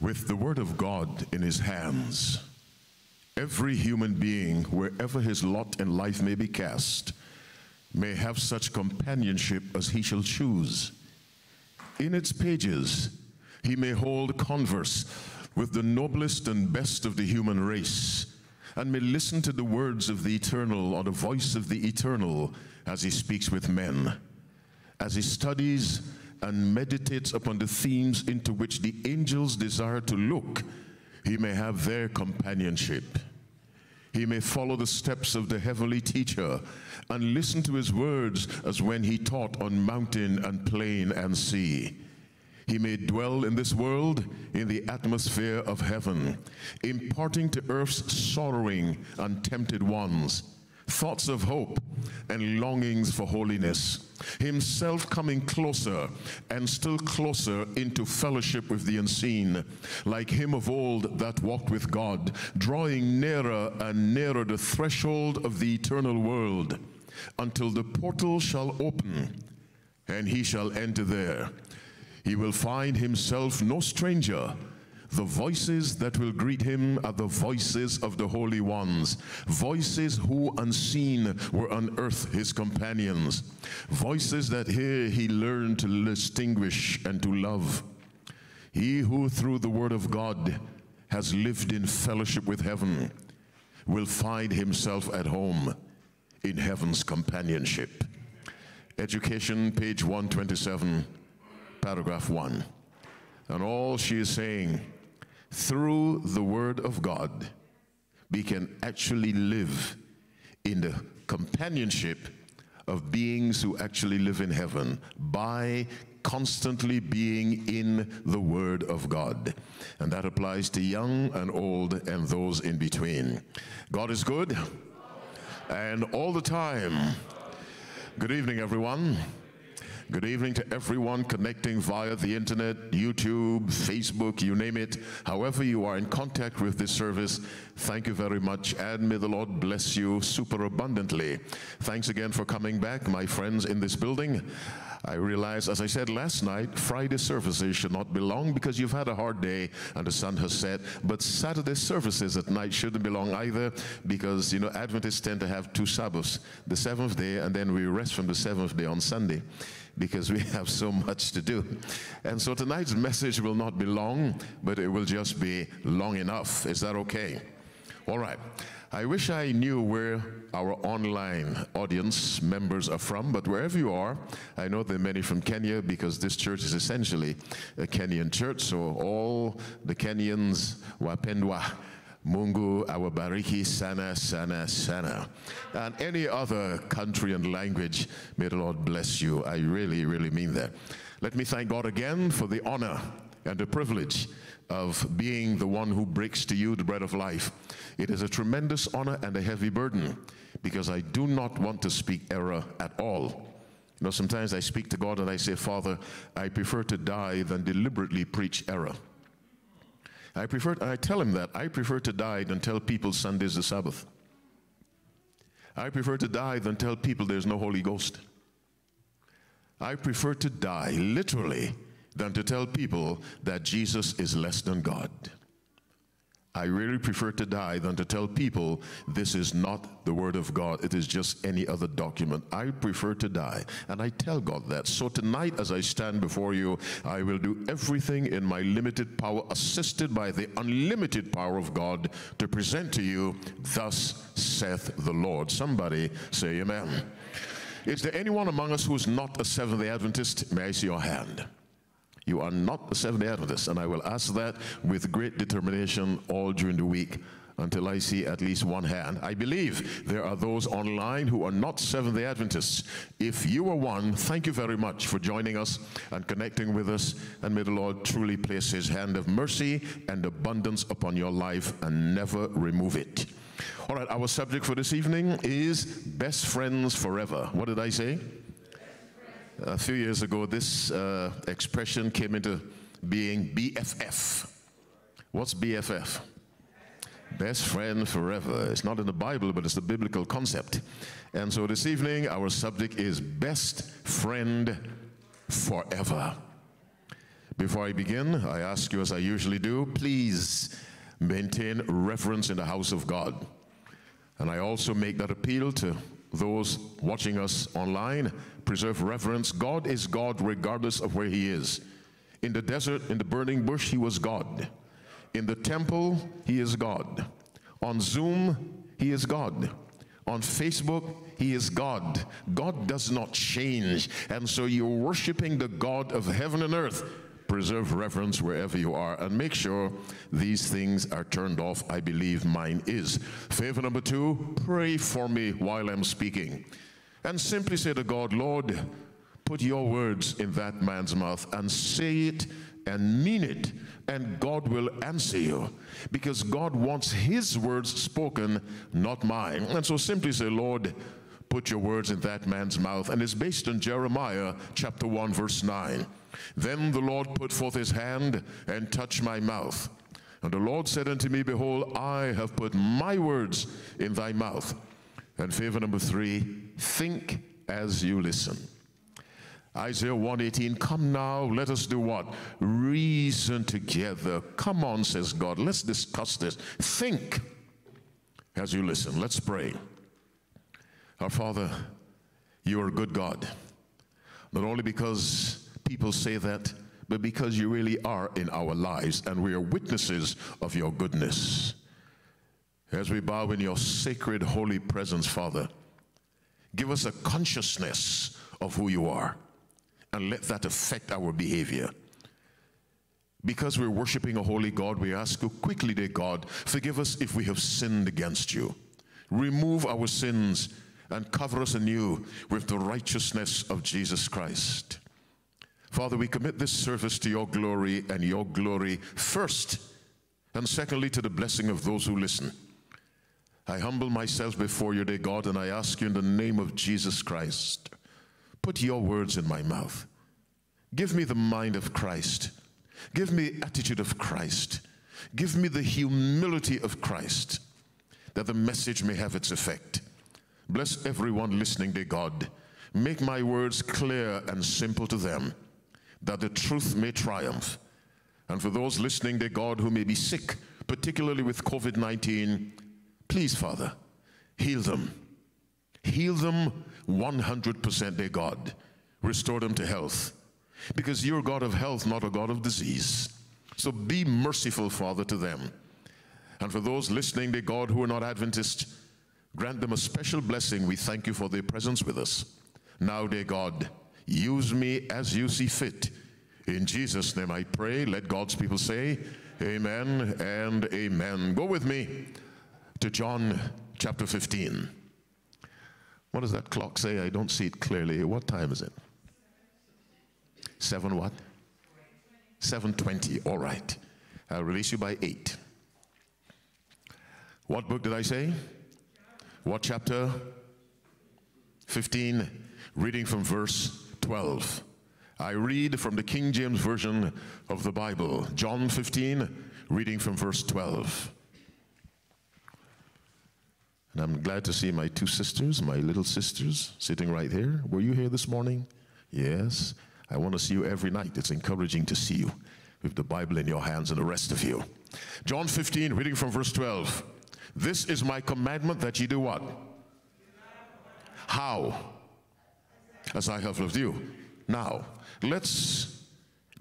With the Word of God in his hands, every human being, wherever his lot in life may be cast, may have such companionship as he shall choose. In its pages, he may hold converse with the noblest and best of the human race, and may listen to the words of the Eternal or the voice of the Eternal as he speaks with men, as he studies and meditates upon the themes into which the angels desire to look. He may have their companionship. He may follow the steps of the heavenly teacher and listen to his words as when he taught on mountain and plain and sea. He may dwell in this world in the atmosphere of heaven, imparting to earth's sorrowing and tempted ones thoughts of hope and longings for holiness, himself coming closer and still closer into fellowship with the unseen, like him of old that walked with God, drawing nearer and nearer the threshold of the eternal world, until the portal shall open and he shall enter there. He will find himself no stranger. The voices that will greet him are the voices of the holy ones, voices who unseen were on earth his companions, voices that here he learned to distinguish and to love. He who through the Word of God has lived in fellowship with heaven will find himself at home in heaven's companionship. Education, page 127, paragraph 1. And all she is saying, through the Word of God, we can actually live in the companionship of beings who actually live in heaven by constantly being in the Word of God. And that applies to young and old and those in between. God is good and all the time. Good evening, everyone. Good evening to everyone connecting via the internet, YouTube, Facebook, you name it. However you are in contact with this service, thank you very much, and may the Lord bless you superabundantly. Thanks again for coming back, my friends in this building. I realize, as I said last night, Friday services should not be long because you've had a hard day and the sun has set, but Saturday services at night shouldn't be long either because, you know, Adventists tend to have two Sabbaths, the seventh day, and then we rest from the seventh day on Sunday because we have so much to do. And so tonight's message will not be long, but it will just be long enough. Is that okay? All right. I wish I knew where our online audience members are from, but wherever you are, I know there are many from Kenya because this church is essentially a Kenyan church, so all the Kenyans, wapendwa, Mungu awabariki sana sana sana. And any other country and language, may the Lord bless you. I really, really mean that. Let me thank God again for the honor and the privilege of being the one who breaks to you the bread of life. It is a tremendous honor and a heavy burden because I do not want to speak error at all. You know, sometimes I speak to God and I say, Father, I prefer to die than deliberately preach error. I tell him that I prefer to die than tell people Sunday is the Sabbath. I prefer to die than tell people there's no Holy Ghost. I prefer to die literally than to tell people that Jesus is less than God. I really prefer to die than to tell people this is not the Word of God. It is just any other document. I prefer to die, and I tell God that. So tonight, as I stand before you, I will do everything in my limited power, assisted by the unlimited power of God, to present to you, thus saith the Lord. Somebody say amen. Is there anyone among us who is not a Seventh-day Adventist? May I see your hand? You are not a Seventh-day Adventist, and I will ask that with great determination all during the week until I see at least one hand. I believe there are those online who are not Seventh-day Adventists. If you are one, thank you very much for joining us and connecting with us, and may the Lord truly place his hand of mercy and abundance upon your life and never remove it. All right, our subject for this evening is Best Friends Forever. What did I say? A few years ago, this expression came into being, BFF. What's BFF? Best friend forever. It's not in the Bible, but it's a biblical concept. And so this evening, our subject is best friend forever. Before I begin, I ask you, as I usually do, please maintain reverence in the house of God. And I also make that appeal to those watching us online. Preserve reverence. God is God regardless of where he is. In the desert, in the burning bush, he was God. In the temple, he is God. On Zoom, he is God. On Facebook, he is God. God does not change. And so you're worshiping the God of heaven and earth. Preserve reverence wherever you are and make sure these things are turned off. I believe mine is. Favor number two, pray for me while I'm speaking. And simply say to God, Lord, put your words in that man's mouth and say it and mean it, and God will answer you, because God wants his words spoken, not mine. And so simply say, Lord, put your words in that man's mouth. And it's based on Jeremiah chapter 1 verse 9. Then the Lord put forth his hand and touched my mouth. And the Lord said unto me, behold, I have put my words in thy mouth. And favor number three, think as you listen. Isaiah 1:18, come now, let us do what? Reason together. Come on, says God, let's discuss this. Think as you listen. Let's pray. Our Father, you are a good God, not only because people say that, but because you really are in our lives, and we are witnesses of your goodness. As we bow in your sacred holy presence, Father, give us a consciousness of who you are, and let that affect our behavior. Because we're worshiping a holy God, we ask you quickly, dear God, forgive us if we have sinned against you. Remove our sins and cover us anew with the righteousness of Jesus Christ. Father, we commit this service to your glory and your glory first, and secondly, to the blessing of those who listen. I humble myself before you, dear God, and I ask you in the name of Jesus Christ, put your words in my mouth. Give me the mind of Christ. Give me the attitude of Christ. Give me the humility of Christ, that the message may have its effect. Bless everyone listening, dear God. Make my words clear and simple to them, that the truth may triumph. And for those listening, dear God, who may be sick, particularly with COVID-19, please, Father, heal them. Heal them 100%, dear God. Restore them to health, because you're a God of health, not a God of disease. So be merciful, Father, to them. And for those listening, dear God, who are not Adventists, grant them a special blessing. We thank you for their presence with us. Now, dear God, use me as you see fit. In Jesus' name I pray. Let God's people say, amen and amen. Go with me to John chapter 15. What does that clock say? I don't see it clearly. What time is it? 7 what? 7:20. All right. I'll release you by 8. What book did I say? What chapter? 15, reading from verse 12. I read from the King James Version of the Bible. John 15, reading from verse 12. And I'm glad to see my two sisters, my little sisters, sitting right here. Were you here this morning? Yes. I want to see you every night. It's encouraging to see you with the Bible in your hands and the rest of you. John 15, reading from verse 12. This is my commandment, that ye do what? How? As I have loved you. Now, let's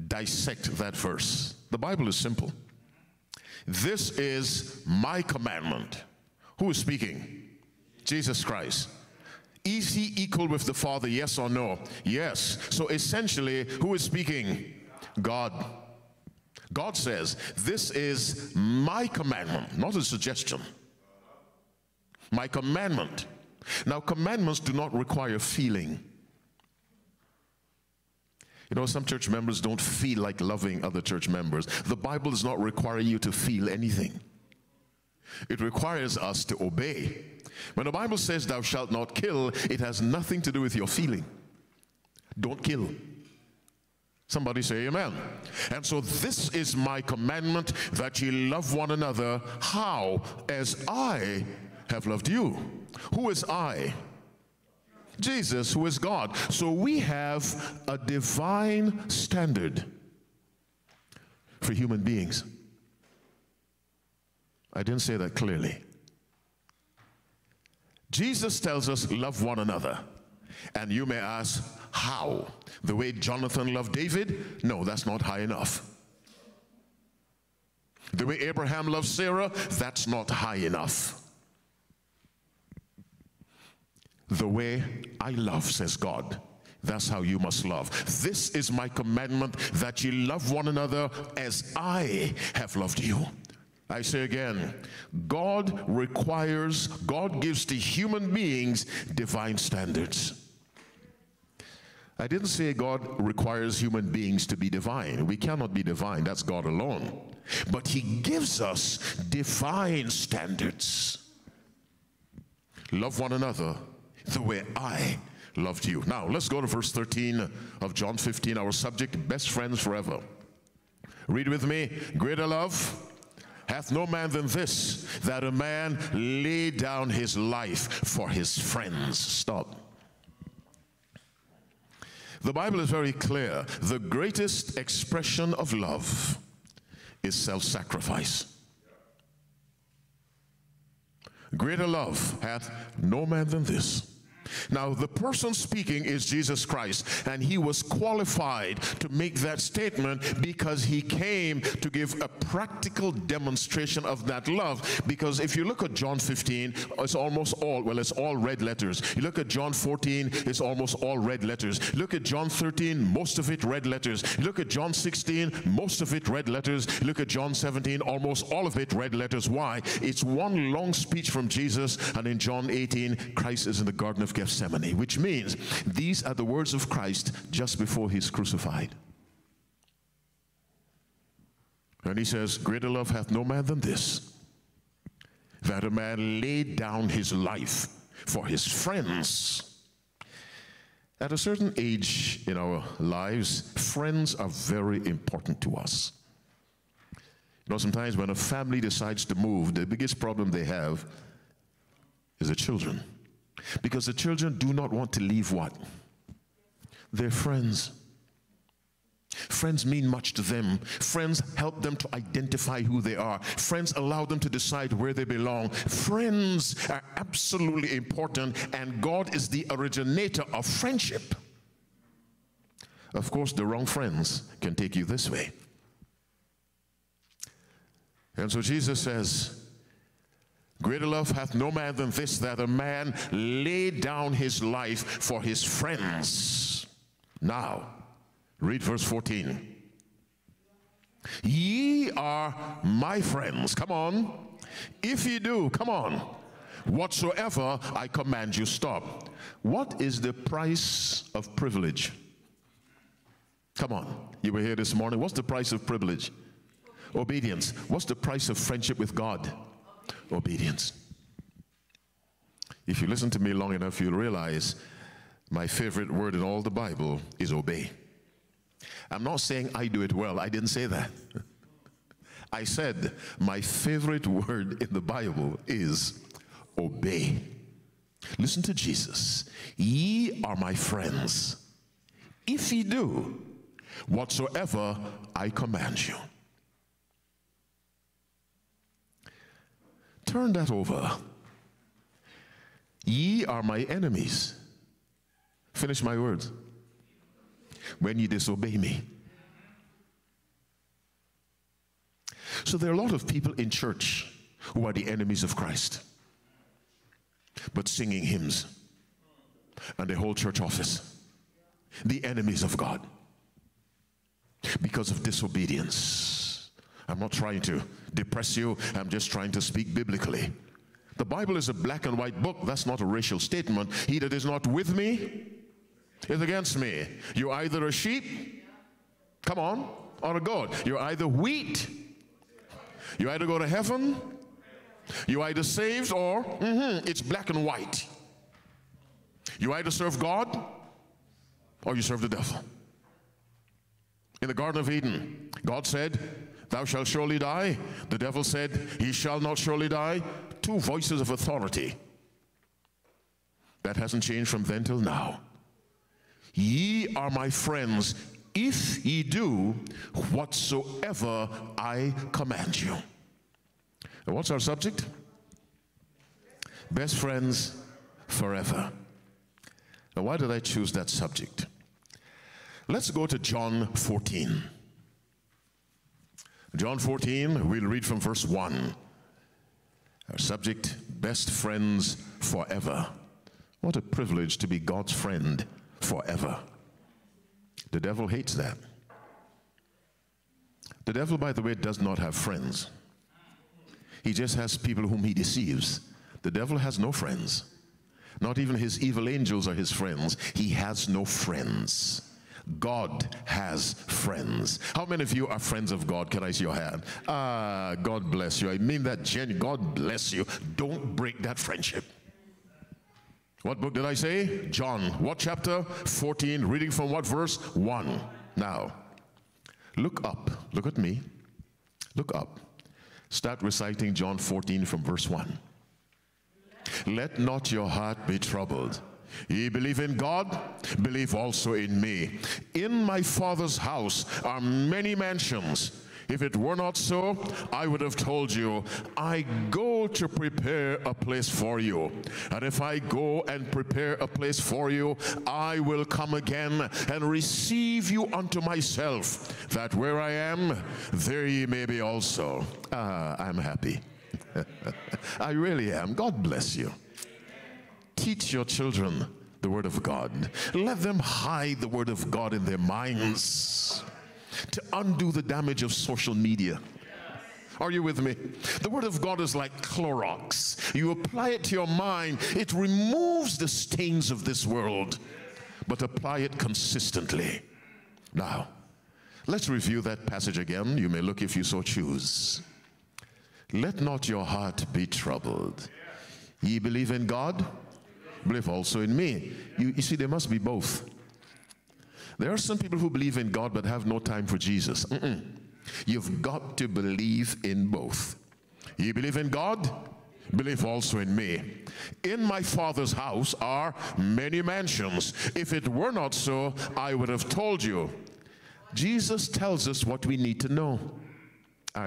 dissect that verse. The Bible is simple. This is my commandment. Who is speaking? Jesus Christ. Is he equal with the Father, yes or no? Yes. So essentially, who is speaking? God. God says, this is my commandment, not a suggestion. My commandment. Now, commandments do not require feeling. You know, some church members don't feel like loving other church members. The Bible does not require you to feel anything. It requires us to obey. When the Bible says, thou shalt not kill, it has nothing to do with your feeling. Don't kill. Somebody say amen. And so this is my commandment, that ye love one another. How? As I have loved you. Who is I? Jesus, who is God. So we have a divine standard. for human beings. I didn't say that clearly. Jesus tells us, love one another. And you may ask, how? The way Jonathan loved David? No, that's not high enough. The way Abraham loved Sarah? That's not high enough. The way I love, says God, that's how you must love. This is my commandment, that ye love one another as I have loved you. I say again, God gives to human beings divine standards. I didn't say God requires human beings to be divine. We cannot be divine, that's God alone. But he gives us divine standards. Love one another the way I loved you. Now, let's go to verse 13 of John 15, our subject, best friends forever. Read with me, greater love hath no man than this, that a man lay down his life for his friends. Stop. The Bible is very clear. The greatest expression of love is self-sacrifice. Greater love hath no man than this. Now, the person speaking is Jesus Christ, and he was qualified to make that statement because he came to give a practical demonstration of that love. Because if you look at John 15, it's almost all, well, it's all red letters. You look at John 14, it's almost all red letters. Look at John 13, most of it red letters. Look at John 16, most of it red letters. Look at John 17, almost all of it red letters. Why? It's one long speech from Jesus, and in John 18, Christ is in the Garden of Gethsemane, which means these are the words of Christ just before he's crucified. And he says, greater love hath no man than this, that a man laid down his life for his friends. At a certain age in our lives, friends are very important to us. You know, sometimes when a family decides to move, the biggest problem they have is the children. Because the children do not want to leave what? Their friends. Friends mean much to them. Friends help them to identify who they are. Friends allow them to decide where they belong. Friends are absolutely important, and God is the originator of friendship. Of course, the wrong friends can take you this way. And so Jesus says, greater love hath no man than this, that a man lay down his life for his friends. Now, read verse 14. Ye are my friends. Come on. If ye do, come on. Whatsoever I command you, stop. What is the price of privilege? Come on. You were here this morning. What's the price of privilege? Obedience. What's the price of friendship with God? Obedience. If you listen to me long enough, you'll realize my favorite word in all the Bible is obey. I'm not saying I do it well. I didn't say that. I said my favorite word in the Bible is obey. Listen to Jesus. Ye are my friends, if ye do whatsoever I command you. Turn that over. Ye are my enemies. Finish my words. When ye disobey me. So there are a lot of people in church who are the enemies of Christ, but singing hymns, and they hold church office. The enemies of God. Because of disobedience. I'm not trying to depress you. I'm just trying to speak biblically. The Bible is a black and white book. That's not a racial statement. He that is not with me is against me. You're either a sheep, come on, or a goat. You're either wheat. You either go to heaven. You either saved or it's black and white. You either serve God or you serve the devil. In the Garden of Eden, God said, thou shalt surely die. The devil said, he shall not surely die. Two voices of authority. That hasn't changed from then till now. Ye are my friends if ye do whatsoever I command you. And what's our subject? Best friends forever. Now, why did I choose that subject? Let's go to John 14. John 14, we'll read from verse 1. Our subject, best friends forever. What a privilege to be God's friend forever. The devil hates that. The devil, by the way, does not have friends. He just has people whom he deceives. The devil has no friends. Not even his evil angels are his friends. He has no friends. God has friends. How many of you are friends of God? Can I see your hand? Ah, God bless you. I mean that genuinely. God bless you. Don't break that friendship. What book did I say? John. What chapter? 14. Reading from what verse? 1. Now, look up. Look at me. Look up. Start reciting John 14 from verse 1. Let not your heart be troubled. Ye believe in God, believe also in me. In my Father's house are many mansions. If it were not so, I would have told you, I go to prepare a place for you. And if I go and prepare a place for you, I will come again and receive you unto myself, that where I am, there ye may be also. I'm happy. I really am. God bless you. Teach your children the word of God. Let them hide the word of God in their minds to undo the damage of social media. Are you with me? The word of God is like Clorox. You apply it to your mind. It removes the stains of this world, but apply it consistently. Now, let's review that passage again. You may look if you so choose. Let not your heart be troubled. Ye believe in God, believe also in me. You see, there must be both. There are some people who believe in God but have no time for Jesus. You've got to believe in both. You believe in God, believe also in me. In my Father's house are many mansions. If it were not so, I would have told you. Jesus tells us what we need to know.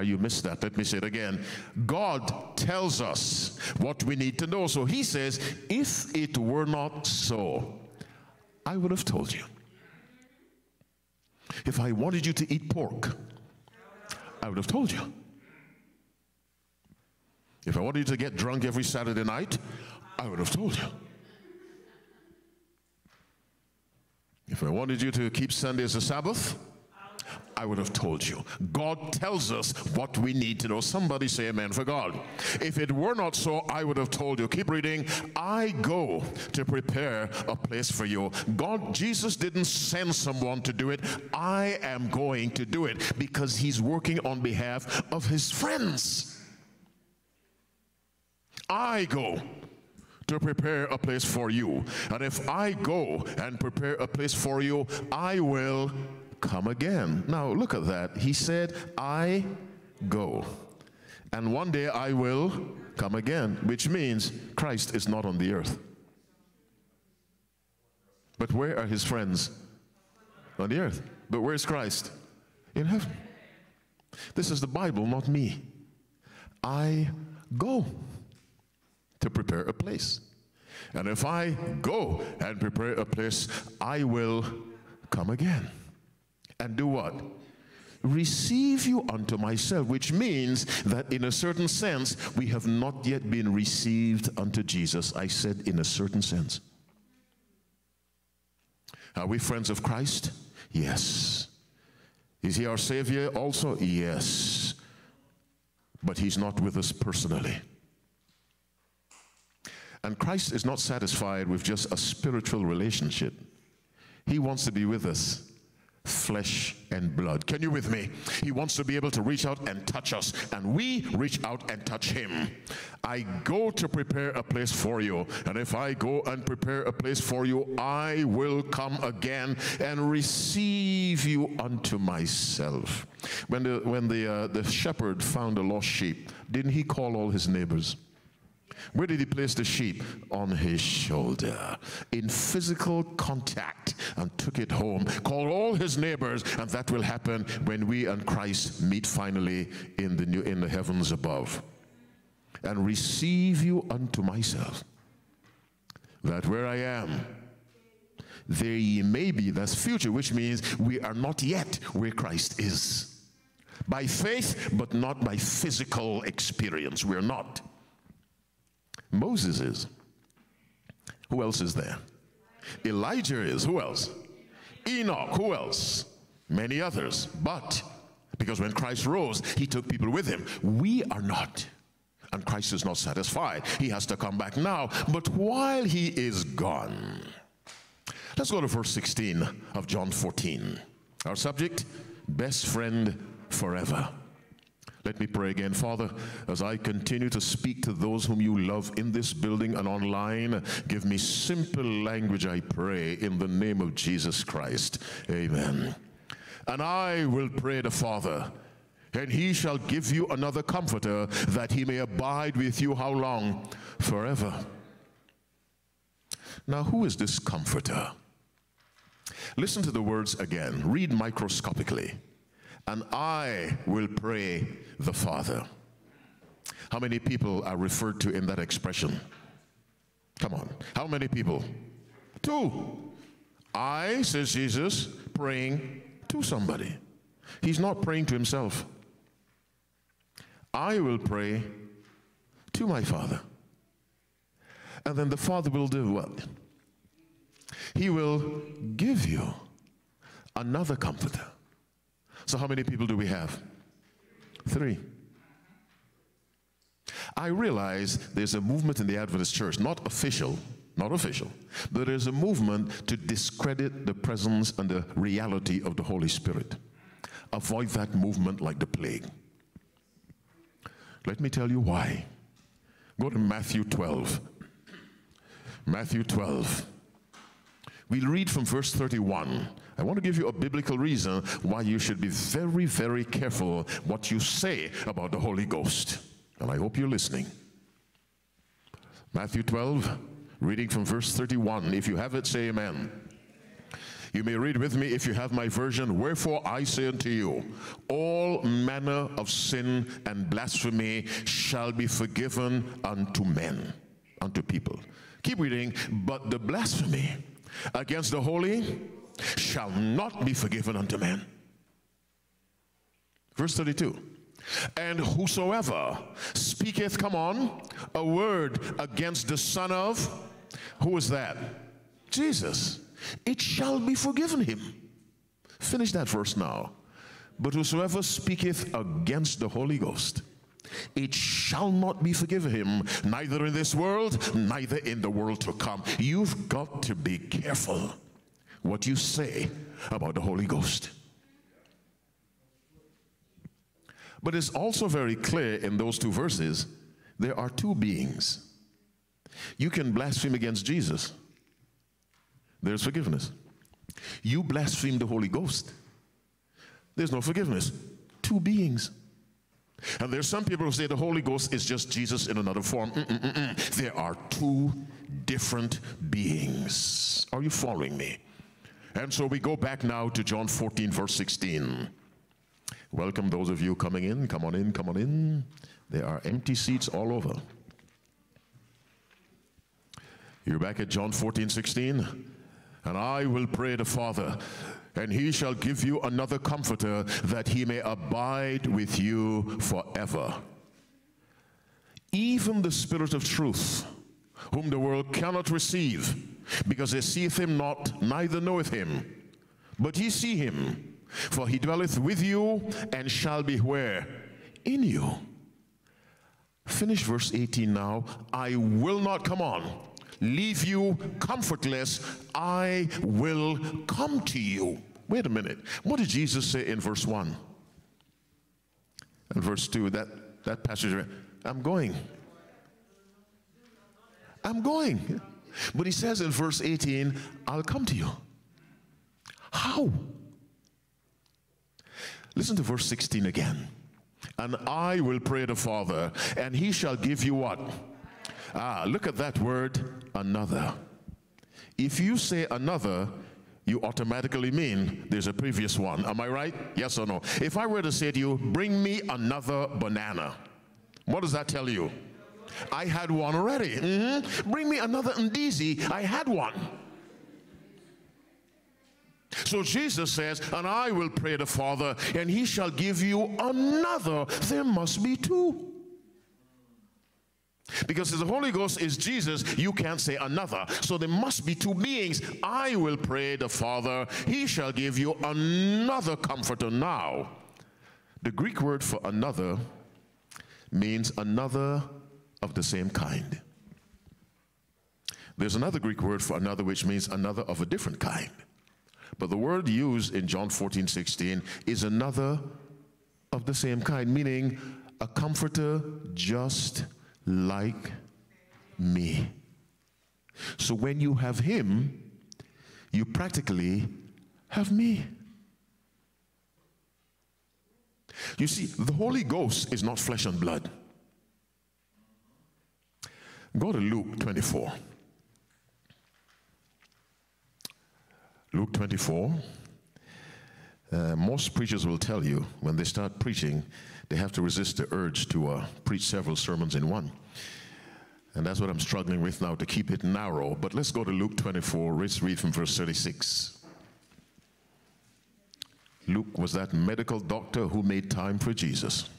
You missed that. Let me say it again. God tells us what we need to know. So he says, if it were not so, I would have told you. If I wanted you to eat pork, I would have told you. If I wanted you to get drunk every Saturday night, I would have told you. If I wanted you to keep Sunday as a Sabbath, I would have told you. God tells us what we need to know. Somebody say amen for God. If it were not so, I would have told you. Keep reading. I go to prepare a place for you. God, Jesus didn't send someone to do it. I am going to do it because he's working on behalf of his friends. I go to prepare a place for you. And if I go and prepare a place for you, I will come again. Now look at that. He said, I go. And one day I will come again, which means Christ is not on the earth. But where are his friends? On the earth. But where is Christ? In heaven. This is the Bible, not me. I go to prepare a place. And if I go and prepare a place, I will come again. And do what? Receive you unto myself, which means that in a certain sense, we have not yet been received unto Jesus. I said in a certain sense. Are we friends of Christ? Yes. Is he our Savior also? Yes. But he's not with us personally. And Christ is not satisfied with just a spiritual relationship. He wants to be with us. Flesh and blood. Can you with me? He wants to be able to reach out and touch us, and we reach out and touch him. I go to prepare a place for you, and if I go and prepare a place for you, I will come again and receive you unto myself. When the shepherd found a lost sheep, didn't he call all his neighbors? Where did he place the sheep? On his shoulder, in physical contact, and took it home. Call all his neighbors, and that will happen when we and Christ meet finally in the heavens above. And receive you unto myself, that where I am, there ye may be. That's future, which means we are not yet where Christ is. By faith, but not by physical experience. We're not. Moses is. Who else is there? Elijah is. Who else? Enoch. Who else? Many others. But because when Christ rose, he took people with him. We are not. And Christ is not satisfied. He has to come back now. But while he is gone, let's go to verse 16 of John 14. Our subject, best friend forever. Let me pray again. Father, as I continue to speak to those whom you love in this building and online, give me simple language, I pray, in the name of Jesus Christ. Amen. And I will pray the Father, and he shall give you another comforter, that he may abide with you how long? Forever. Now, who is this comforter? Listen to the words again. Read microscopically. And I will pray the Father. How many people are referred to in that expression? Come on. How many people? Two. I, says Jesus, praying to somebody. He's not praying to himself. I will pray to my Father. And then the Father will do what? He will give you another comforter. So how many people do we have? Three. I realize there's a movement in the Adventist church, not official, but there's a movement to discredit the presence and the reality of the Holy Spirit. Avoid that movement like the plague. Let me tell you why. Go to Matthew 12. Matthew 12. We'll read from verse 31. I want to give you a biblical reason why you should be very, very careful what you say about the Holy Ghost. And I hope you're listening. Matthew 12, reading from verse 31. If you have it, say amen. You may read with me if you have my version. Wherefore I say unto you, all manner of sin and blasphemy shall be forgiven unto men, unto people. Keep reading. But the blasphemy against the holy shall not be forgiven unto men. Verse 32. And whosoever speaketh, come on, a word against the Son of, who is that? Jesus. It shall be forgiven him. Finish that verse now. But whosoever speaketh against the Holy Ghost, it shall not be forgiven him, neither in this world, neither in the world to come. You've got to be careful what you say about the Holy Ghost. But it's also very clear in those two verses, there are two beings. You can blaspheme against Jesus. There's forgiveness. You blaspheme the Holy Ghost. There's no forgiveness. Two beings. And there's some people who say the Holy Ghost is just Jesus in another form. There are two different beings. Are you following me? And so we go back now to John 14, verse 16. Welcome those of you coming in. Come on in, come on in. There are empty seats all over. You're back at John 14, 16. And I will pray the Father, and he shall give you another comforter, that he may abide with you forever. Even the Spirit of truth, whom the world cannot receive, because they seeth him not, neither knoweth him. But ye see him, for he dwelleth with you, and shall be where? In you. Finish verse 18 now. I will not, come on, leave you comfortless. I will come to you. Wait a minute. What did Jesus say in verse 1? And verse 2, that passage, I'm going. I'm going. But he says in verse 18, I'll come to you. How? Listen to verse 16 again. And I will pray the Father, and he shall give you what? Look at that word, another. If you say another, you automatically mean there's a previous one. Am I right? Yes or no? If I were to say to you, bring me another banana, what does that tell you? I had one already. Bring me another ndizi. I had one. So Jesus says, and I will pray the Father, and he shall give you another. There must be two. Because the Holy Ghost is Jesus, you can't say another. So there must be two beings. I will pray the Father, he shall give you another comforter. Now, the Greek word for another means another of the same kind. There's another Greek word for another which means another of a different kind. But the word used in John 14:16 is another of the same kind, meaning a comforter just like me. So when you have him, you practically have me. You see, the Holy Ghost is not flesh and blood. Go to Luke 24. Luke 24, most preachers will tell you when they start preaching, they have to resist the urge to preach several sermons in one. And that's what I'm struggling with now, to keep it narrow. But let's go to Luke 24, let's read from verse 36. Luke was that medical doctor who made time for Jesus.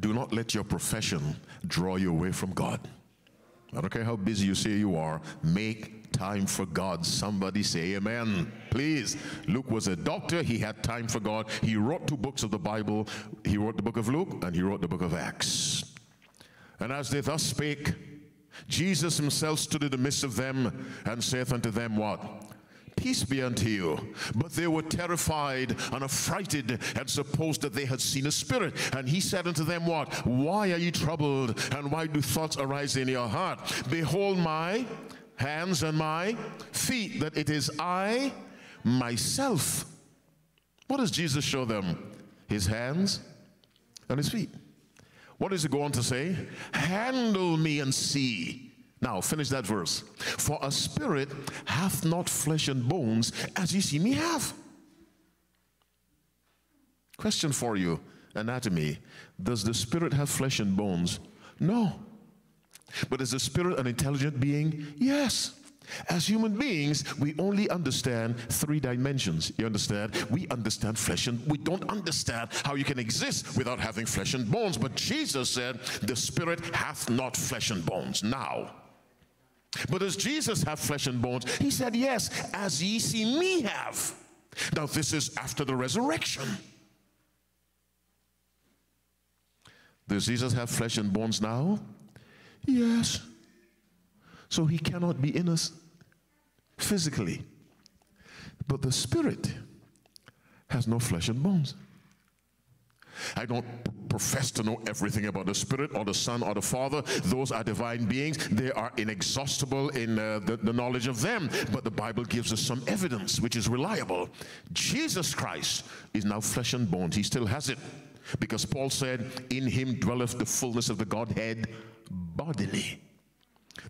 Do not let your profession draw you away from God. I don't care how busy you say you are, make time for God. Somebody say amen, please. Luke was a doctor, he had time for God. He wrote two books of the Bible. He wrote the book of Luke and he wrote the book of Acts. And as they thus spake, Jesus himself stood in the midst of them and saith unto them, what? Peace be unto you. But they were terrified and affrighted and supposed that they had seen a spirit. And he said unto them, what? Why are ye troubled? And why do thoughts arise in your heart? Behold my hands and my feet, that it is I myself. What does Jesus show them? His hands and his feet. What does he go on to say? Handle me and see. Now, finish that verse. For a spirit hath not flesh and bones, as ye see me have. Question for you, anatomy. Does the spirit have flesh and bones? No. But is the spirit an intelligent being? Yes. As human beings, we only understand three dimensions. You understand? We understand flesh and we don't understand how you can exist without having flesh and bones. But Jesus said, the spirit hath not flesh and bones. Now, but does Jesus have flesh and bones? He said, yes, as ye see me have. Now, this is after the resurrection. Does Jesus have flesh and bones now? Yes. So he cannot be in us physically. But the spirit has no flesh and bones. I don't profess to know everything about the Spirit or the Son or the Father. Those are divine beings. They are inexhaustible in the knowledge of them. But the Bible gives us some evidence which is reliable. Jesus Christ is now flesh and bones. He still has it. Because Paul said, in him dwelleth the fullness of the Godhead bodily.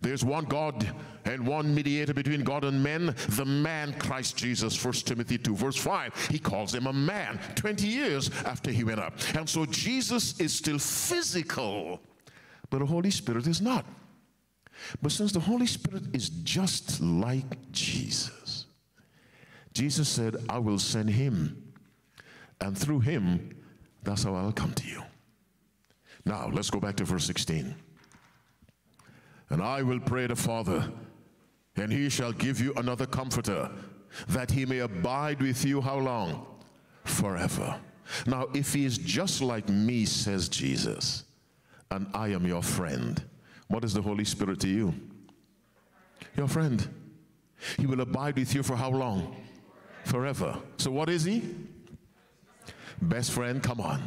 There's one God and one mediator between God and men, the man Christ Jesus. 1 Timothy 2 verse 5. He calls him a man 20 years after he went up. And so Jesus is still physical, but the Holy Spirit is not. But since the Holy Spirit is just like Jesus, Jesus said, I will send him. And through him, that's how I'll come to you. Now, let's go back to verse 16. And I will pray the Father, and he shall give you another comforter, that he may abide with you how long? Forever. Now, if he is just like me, says Jesus, and I am your friend, what is the Holy Spirit to you? Your friend. He will abide with you for how long? Forever. So what is he? Best friend, come on.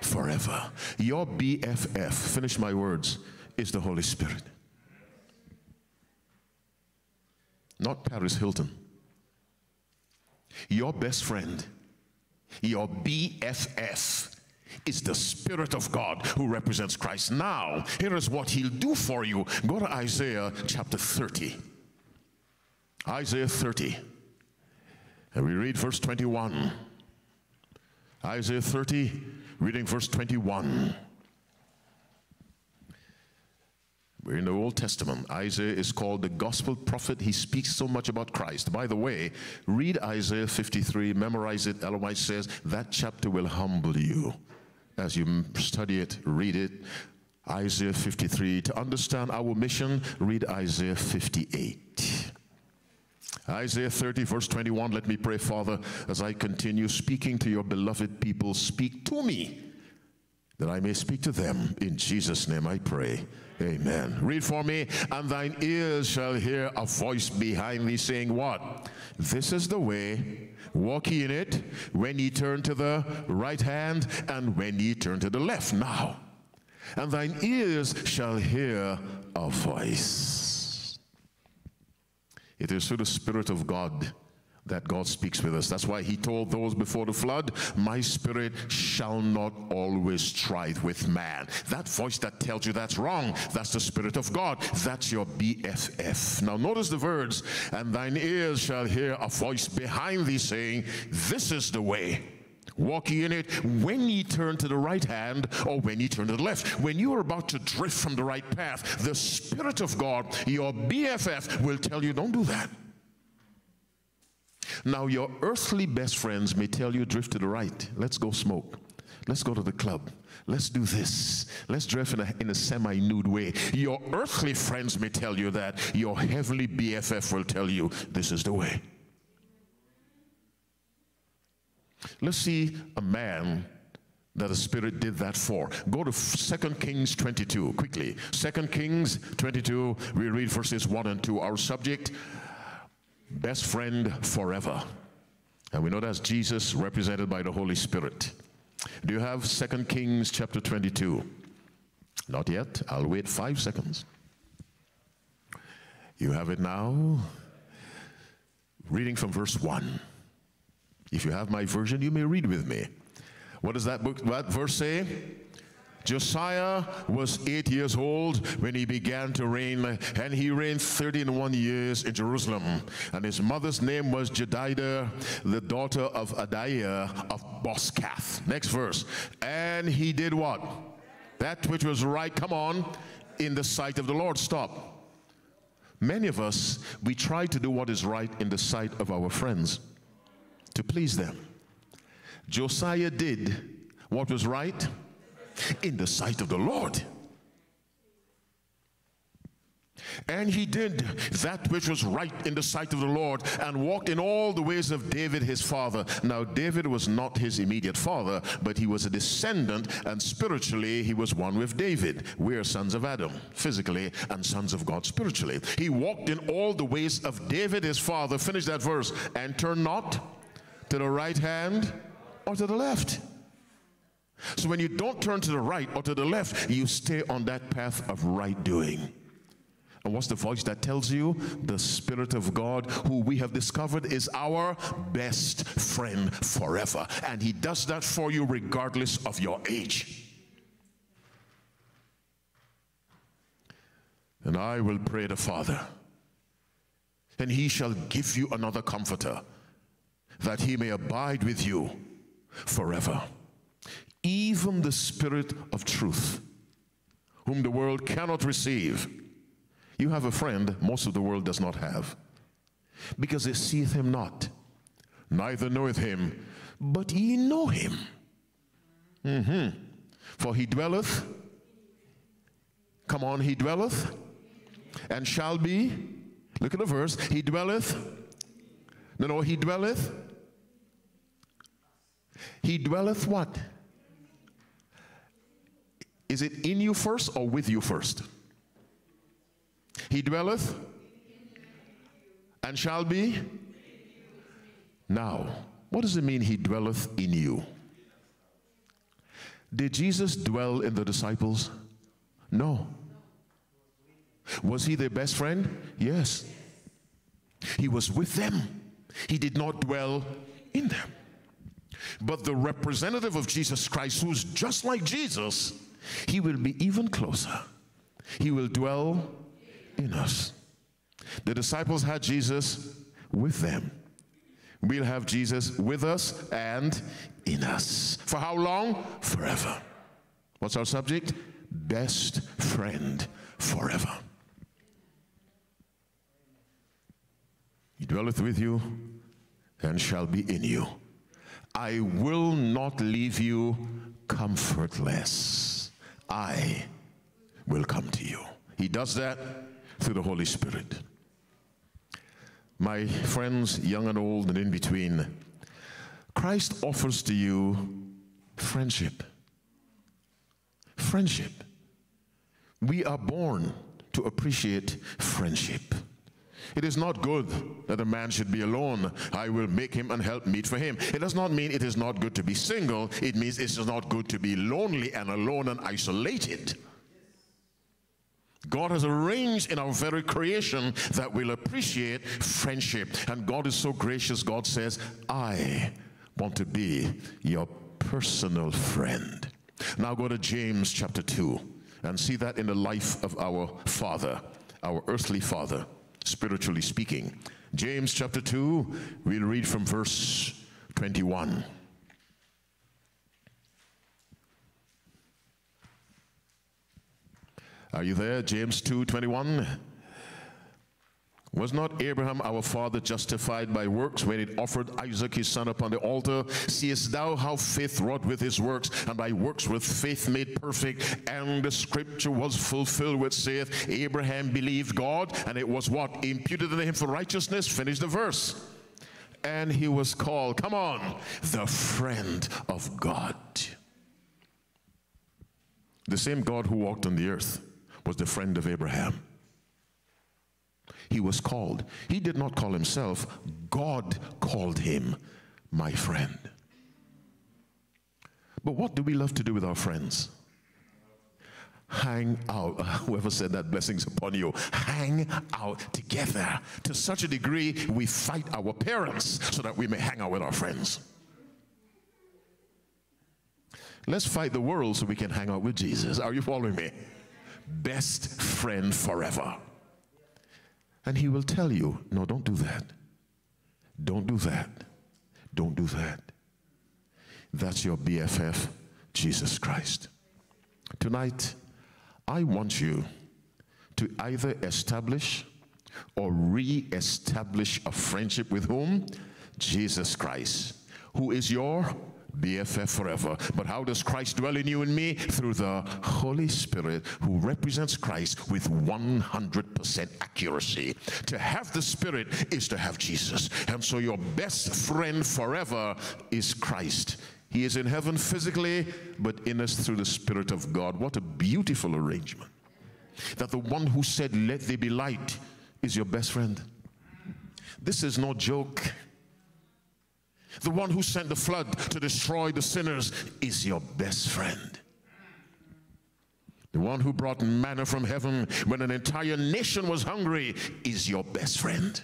Forever. Your BFF, finish my words, is the Holy Spirit. Not Paris Hilton. Your best friend, your BFF, It's the Spirit of God who represents Christ. Now, here is what he'll do for you. Go to Isaiah chapter 30. Isaiah 30. And we read verse 21. Isaiah 30, reading verse 21. We're in the Old Testament. Isaiah is called the gospel prophet. He speaks so much about Christ. By the way, read Isaiah 53, memorize it. Ellen White says that chapter will humble you. As you study it, read it. Isaiah 53. To understand our mission, read Isaiah 58. Isaiah 30, verse 21. Let me pray, Father, as I continue speaking to your beloved people, speak to me, that I may speak to them. In Jesus' name I pray. Amen. Read for me. And thine ears shall hear a voice behind thee saying what? This is the way, walk ye in it, when ye turn to the right hand, and when ye turn to the left. Now, and thine ears shall hear a voice. It is through the Spirit of God that God speaks with us. That's why he told those before the flood, my spirit shall not always strive with man. That voice that tells you that's wrong, that's the Spirit of God. That's your BFF. Now notice the words, and thine ears shall hear a voice behind thee saying, this is the way. Walk ye in it when ye turn to the right hand or when ye turn to the left. When you are about to drift from the right path, the Spirit of God, your BFF, will tell you don't do that. Now, your earthly best friends may tell you, drift to the right. Let's go smoke. Let's go to the club. Let's do this. Let's drift in a semi-nude way. Your earthly friends may tell you that. Your heavenly BFF will tell you, this is the way. Let's see a man that the Spirit did that for. Go to 2 Kings 22, quickly. 2 Kings 22, we read verses 1 and 2. Our subject, best friend forever. And we know that's Jesus represented by the Holy Spirit. Do you have 2 Kings chapter 22? Not yet. I'll wait 5 seconds. You have it now. Reading from verse 1. If you have my version, you may read with me. What does that book, that verse say? Josiah was 8 years old when he began to reign, and he reigned 31 years in Jerusalem. And his mother's name was Jedidah, the daughter of Adiah of Boscath. Next verse. And he did what? That which was right, come on, in the sight of the Lord. Stop. Many of us, we try to do what is right in the sight of our friends, to please them. Josiah did what was right in the sight of the Lord. And he did that which was right in the sight of the Lord, and walked in all the ways of David his father. Now David was not his immediate father, but he was a descendant, and spiritually he was one with David. We are sons of Adam, physically, and sons of God spiritually. He walked in all the ways of David his father. Finish that verse. And turn not to the right hand or to the left. So when you don't turn to the right or to the left, you stay on that path of right doing. And what's the voice that tells you? The Spirit of God, who we have discovered is our best friend forever. And he does that for you regardless of your age. And I will pray the Father, and he shall give you another comforter, that he may abide with you forever. Even the Spirit of truth, whom the world cannot receive. You have a friend most of the world does not have, because they seeth him not, neither knoweth him, but ye know him. For he dwelleth, come on, he dwelleth, and shall be, look at the verse, he dwelleth, no, he dwelleth, what? Is it in you first or with you first? He dwelleth and shall be. Now, what does it mean he dwelleth in you? Did Jesus dwell in the disciples? No. Was he their best friend? Yes. He was with them. He did not dwell in them. But the representative of Jesus Christ, who's just like Jesus, he will be even closer. He will dwell in us. The disciples had Jesus with them. We'll have Jesus with us and in us. For how long? Forever. What's our subject? Best friend forever. He dwelleth with you and shall be in you. I will not leave you comfortless. I will come to you. He does that through the Holy Spirit. My friends, young and old and in between, Christ offers to you friendship. Friendship. We are born to appreciate friendship. It is not good that a man should be alone. I will make him and help meet for him. It does not mean it is not good to be single. It means it is not good to be lonely and alone and isolated. God has arranged in our very creation that we'll appreciate friendship. And God is so gracious. God says, I want to be your personal friend. Now go to James chapter 2 and see that in the life of our father, our earthly father, spiritually speaking. James chapter 2, we'll read from verse 21. Are you there? James 2:21. Was not Abraham our father justified by works when he offered Isaac his son upon the altar? Seest thou how faith wrought with his works, and by works with faith made perfect? And the scripture was fulfilled which saith, Abraham believed God, and it was what? Imputed unto him for righteousness. Finish the verse. And he was called, come on, the friend of God. The same God who walked on the earth was the friend of Abraham. He was called. He did not call himself. God called him my friend. But what do we love to do with our friends? Hang out. Whoever said that, blessings upon you. Hang out together. To such a degree, we fight our parents so that we may hang out with our friends. Let's fight the world so we can hang out with Jesus. Are you following me? Best friend forever. And he will tell you, no, don't do that. Don't do that. Don't do that. That's your BFF, Jesus Christ. Tonight, I want you to either establish or re-establish a friendship with whom? Jesus Christ, who is your BFF forever. But how does Christ dwell in you and me? Through the Holy Spirit, who represents Christ with 100% accuracy. To have the Spirit is to have Jesus. And so your best friend forever is Christ. He is in heaven physically, but in us through the Spirit of God. What a beautiful arrangement. That the one who said, let there be light, is your best friend. This is no joke. The one who sent the flood to destroy the sinners is your best friend. The one who brought manna from heaven when an entire nation was hungry is your best friend.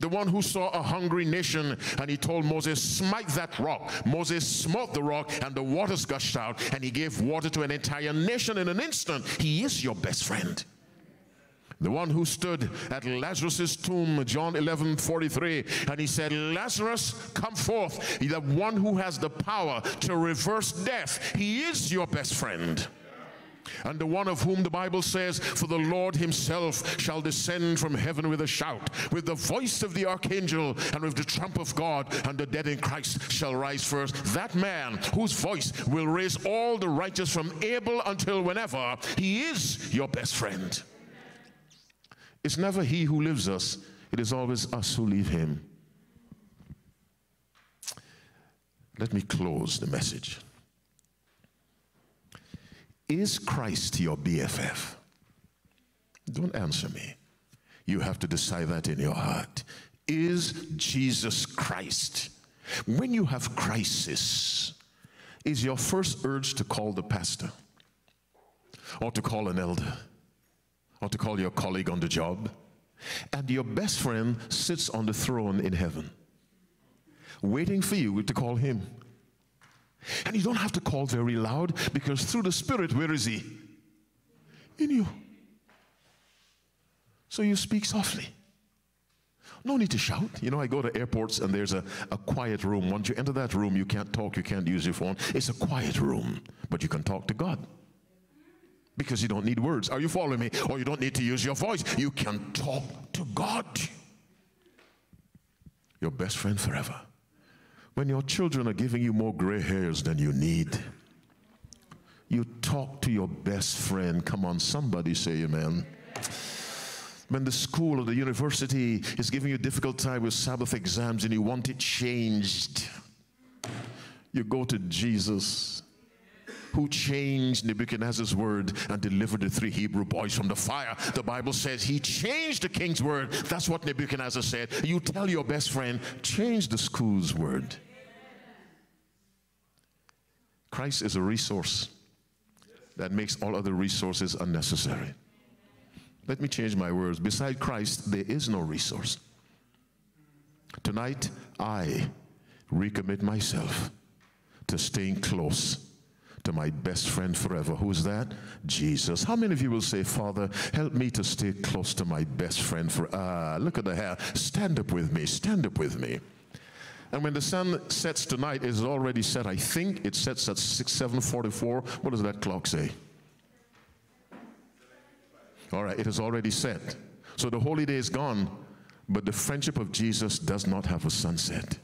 The one who saw a hungry nation and he told Moses, smite that rock. Moses smote the rock and the waters gushed out, and he gave water to an entire nation in an instant. He is your best friend. The one who stood at Lazarus' tomb, John 11:43, and he said, Lazarus, come forth. The one who has the power to reverse death, he is your best friend. And the one of whom the Bible says, for the Lord himself shall descend from heaven with a shout, with the voice of the archangel, and with the trump of God, and the dead in Christ shall rise first. That man whose voice will raise all the righteous from Abel until whenever, he is your best friend. It's never he who lives us. It is always us who leave him. Let me close the message. Is Christ your BFF? Don't answer me. You have to decide that in your heart. Is Jesus Christ? When you have crisis, is your first urge to call the pastor? Or to call an elder? Or to call your colleague on the job? And your best friend sits on the throne in heaven. waiting for you to call him. And you don't have to call very loud, because through the Spirit, where is he? In you. So you speak softly. No need to shout. You know, I go to airports and there's a quiet room. Once you enter that room, you can't talk, you can't use your phone. It's a quiet room, but you can talk to God. Because you don't need words. Are you following me? Or you don't need to use your voice. You can talk to God. Your best friend forever. When your children are giving you more gray hairs than you need, you talk to your best friend. Come on, somebody say amen. When the school or the university is giving you a difficult time with Sabbath exams and you want it changed, you go to Jesus, who changed Nebuchadnezzar's word and delivered the 3 Hebrew boys from the fire. The Bible says he changed the king's word. That's what Nebuchadnezzar said. You tell your best friend, change the school's word. Christ is a resource that makes all other resources unnecessary. Let me change my words. Beside Christ, there is no resource. Tonight, I recommit myself to staying close to my best friend forever. Who is that? Jesus. How many of you will say, Father, help me to stay close to my best friend forever? Look at the hair. Stand up with me. Stand up with me. And when the sun sets tonight, it's already set. I think it sets at 7:44. What does that clock say? All right, it is already set. So the holy day is gone, but the friendship of Jesus does not have a sunset.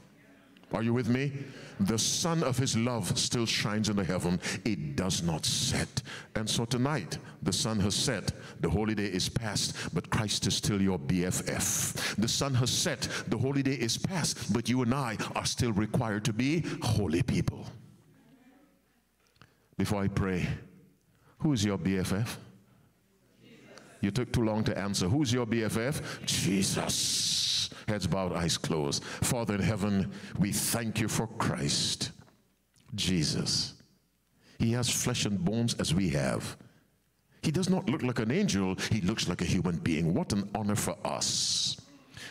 Are you with me? The sun of his love still shines in the heaven. It does not set. And so tonight, the sun has set. The holy day is past, but Christ is still your BFF. The sun has set. The holy day is past, but you and I are still required to be holy people. Before I pray, who is your BFF? You took too long to answer. Who's your BFF? Jesus. Heads bowed, eyes closed. Father in heaven, we thank you for Christ, Jesus. He has flesh and bones as we have. He does not look like an angel. He looks like a human being. What an honor for us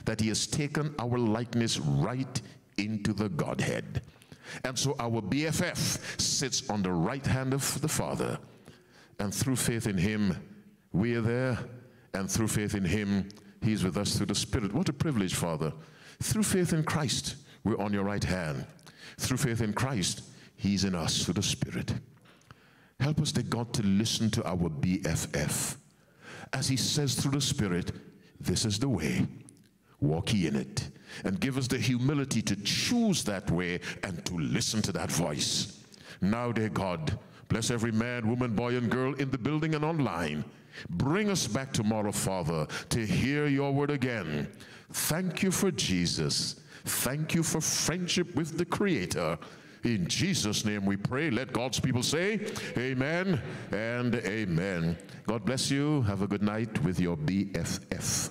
that he has taken our likeness right into the Godhead. And so our BFF sits on the right hand of the Father. And through faith in him, we are there, and through faith in him, he's with us through the Spirit. What a privilege, Father. Through faith in Christ, we're on your right hand. Through faith in Christ, he's in us through the Spirit. Help us, dear God, to listen to our BFF. As he says through the Spirit, this is the way. Walk ye in it. And give us the humility to choose that way and to listen to that voice. Now, dear God, bless every man, woman, boy, and girl in the building and online. Bring us back tomorrow, Father, to hear your word again. Thank you for Jesus. Thank you for friendship with the Creator. In Jesus' name we pray. Let God's people say, amen and amen. God bless you. Have a good night with your BFF.